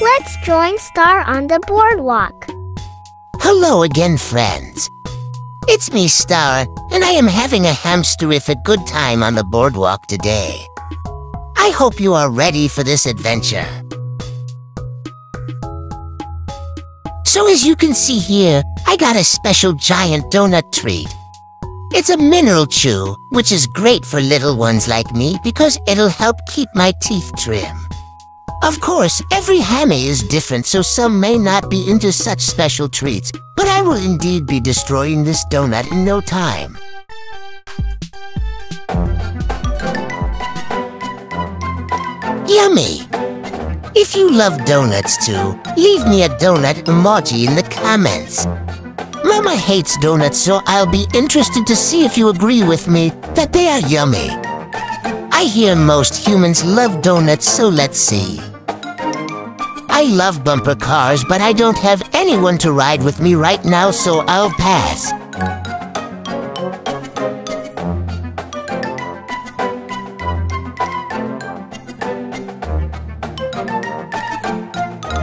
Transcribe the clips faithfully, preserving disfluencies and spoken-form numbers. Let's join Star on the boardwalk. Hello again, friends. It's me, Star, and I am having a hamsterific good time on the boardwalk today. I hope you are ready for this adventure. So as you can see here, I got a special giant donut treat. It's a mineral chew, which is great for little ones like me because it'll help keep my teeth trim. Of course, every hammy is different, so some may not be into such special treats, but I will indeed be destroying this donut in no time. Yummy! If you love donuts too, leave me a donut emoji in the comments. Mama hates donuts, so I'll be interested to see if you agree with me that they are yummy. I hear most humans love donuts, so let's see. I love bumper cars, but I don't have anyone to ride with me right now, so I'll pass.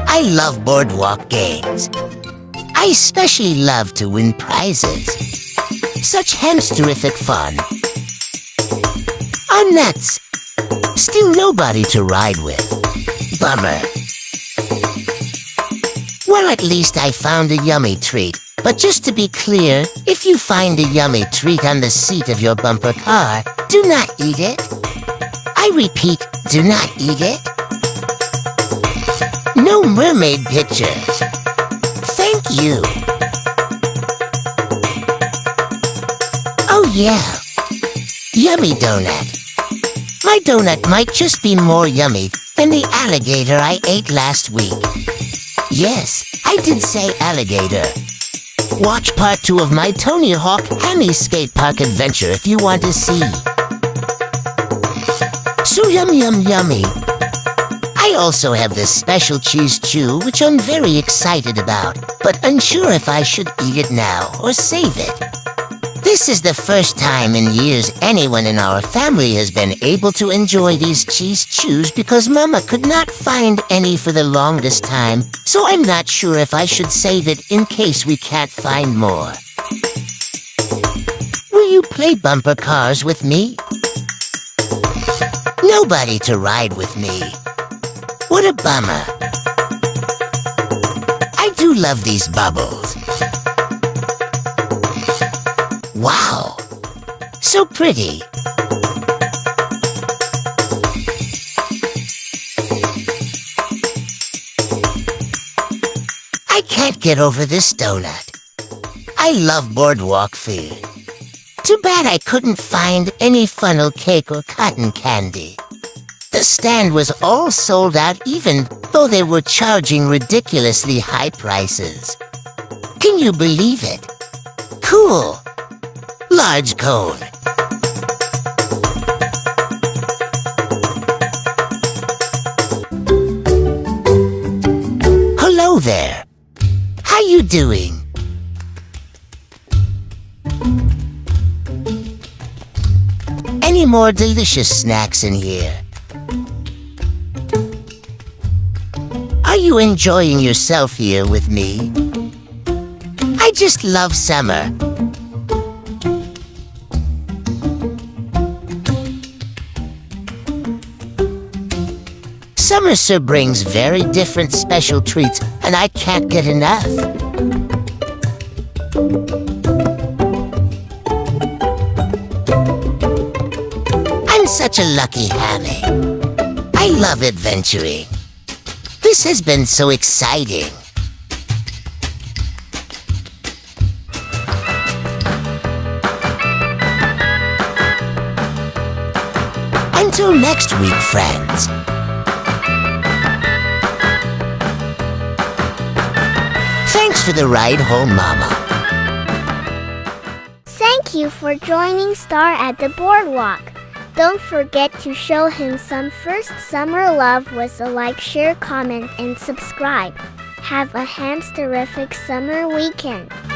I love boardwalk games. I especially love to win prizes. Such hamsterific fun. I'm nuts. Still nobody to ride with. Bummer. Well, at least I found a yummy treat. But just to be clear, if you find a yummy treat on the seat of your bumper car, do not eat it. I repeat, do not eat it. No mermaid pictures. Thank you. Oh yeah. Yummy donut. My donut might just be more yummy than the alligator I ate last week. Yes, I did say alligator. Watch part two of my Tony Hawk Hammy Skate Park adventure if you want to see. So yum yum yummy. I also have this special cheese chew, which I'm very excited about, but unsure if I should eat it now or save it. This is the first time in years anyone in our family has been able to enjoy these cheese chews because Mama could not find any for the longest time, so I'm not sure if I should save it in case we can't find more. Will you play bumper cars with me? Nobody to ride with me. What a bummer. I do love these bubbles. Wow. So pretty. I can't get over this donut. I love boardwalk food. Too bad I couldn't find any funnel cake or cotton candy. The stand was all sold out even though they were charging ridiculously high prices. Can you believe it? Cool. Large cone. Hello there. How you doing? Any more delicious snacks in here? Are you enjoying yourself here with me? I just love summer. Summer sure brings very different special treats, and I can't get enough. I'm such a lucky hammy. I love adventuring. This has been so exciting. Until next week, friends. Thanks for the ride home, Mama. Thank you for joining Star at the boardwalk. Don't forget to show him some first summer love with a like, share, comment, and subscribe. Have a hamsterific summer weekend.